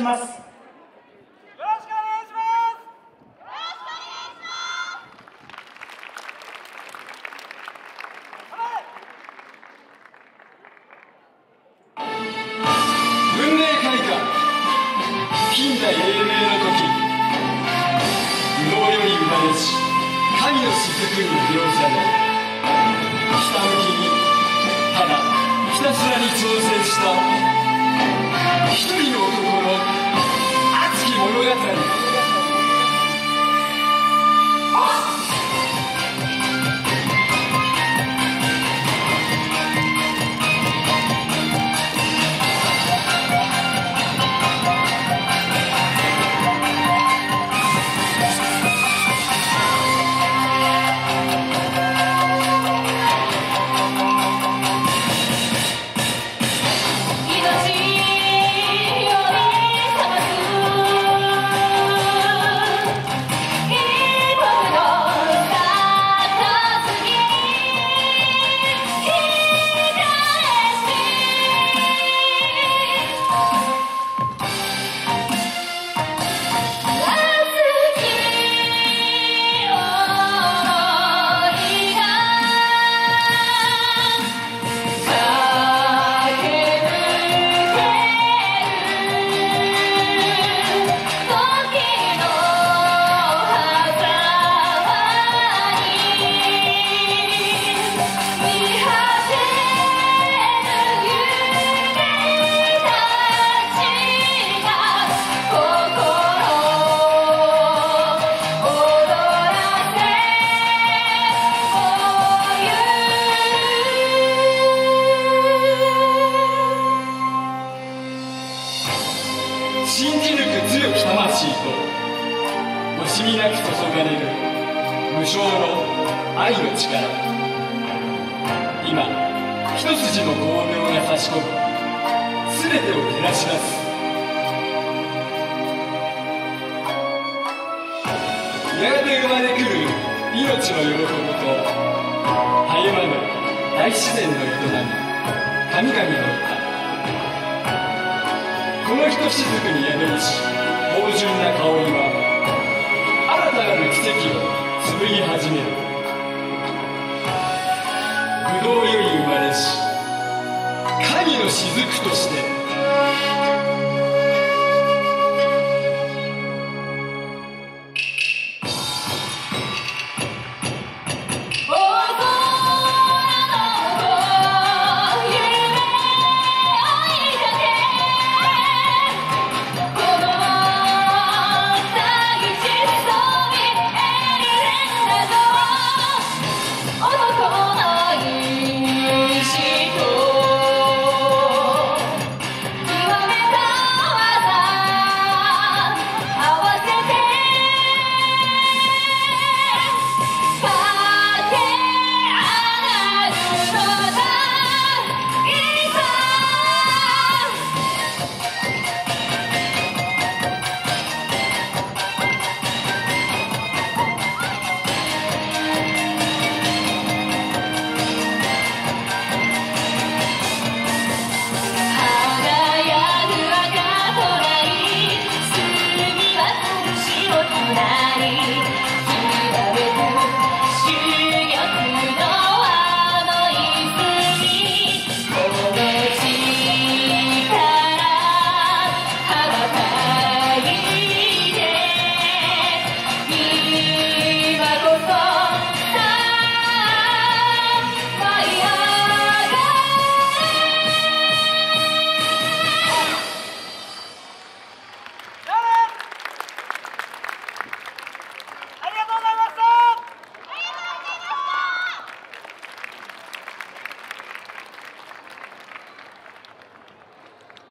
します。よろしくお願いします。文明開化、近代黎明の時、右脳より生まれし神の雫に降ろされ、ひたむきにただひたすらに挑戦した一人の男の熱き物語。信じ抜く強き魂と惜しみなく注がれる無償の愛の力、今一筋の光明が差し込む全てを照らし出す。やがて生まれくる命の喜びとたゆまぬ大自然の営み、神々の歌、このひとしずくに宿りし芳醇な香りは新たなる奇跡を紡ぎ始める。ぶどうより生まれし神の雫として。